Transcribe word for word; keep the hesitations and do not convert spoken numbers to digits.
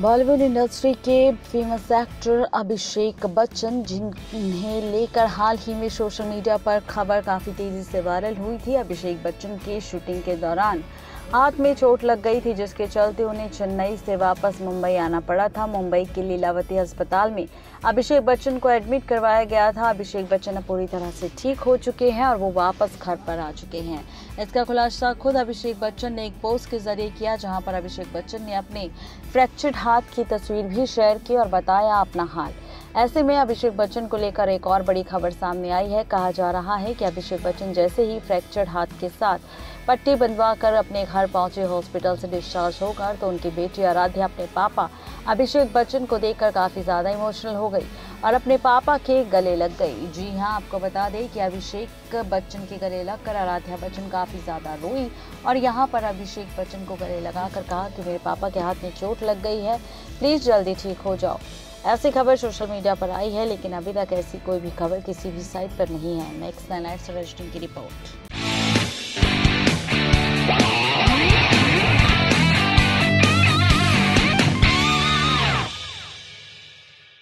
Bollywood industry के famous actor Abhishek Bachchan, जिन्हें लेकर हाल ही में सोशल मीडिया पर खबर काफ़ी तेज़ी से वायरल हुई थी। अभिषेक बच्चन की शूटिंग के दौरान हाथ में चोट लग गई थी, जिसके चलते उन्हें चेन्नई से वापस मुंबई आना पड़ा था। मुंबई के लीलावती अस्पताल में अभिषेक बच्चन को एडमिट करवाया गया था। अभिषेक बच्चन अब पूरी तरह से ठीक हो चुके हैं और वो वापस घर पर आ चुके हैं। इसका खुलासा खुद अभिषेक बच्चन ने एक पोस्ट के जरिए किया, जहां पर अभिषेक बच्चन ने अपने फ्रैक्चर्ड हाथ की तस्वीर भी शेयर की और बताया अपना हाल। ऐसे में अभिषेक बच्चन को लेकर एक और बड़ी खबर सामने आई है। कहा जा रहा है कि अभिषेक बच्चन जैसे ही फ्रैक्चर्ड हाथ के साथ पट्टी बंधवा कर अपने घर पहुंचे, हॉस्पिटल से डिस्चार्ज होकर, तो उनकी बेटी आराध्या अपने पापा अभिषेक बच्चन को देखकर काफ़ी ज़्यादा इमोशनल हो गई और अपने पापा के गले लग गई। जी हां, आपको बता दें कि अभिषेक बच्चन के गले लगकर आराध्या बच्चन काफ़ी ज़्यादा रोई और यहां पर अभिषेक बच्चन को गले लगाकर कहा कि मेरे पापा के हाथ में चोट लग गई है, प्लीज़ जल्दी ठीक हो जाओ। ऐसी खबर सोशल मीडिया पर आई है, लेकिन अभी तक ऐसी कोई भी खबर किसी भी साइट पर नहीं है। मैक्स नाइना की रिपोर्ट।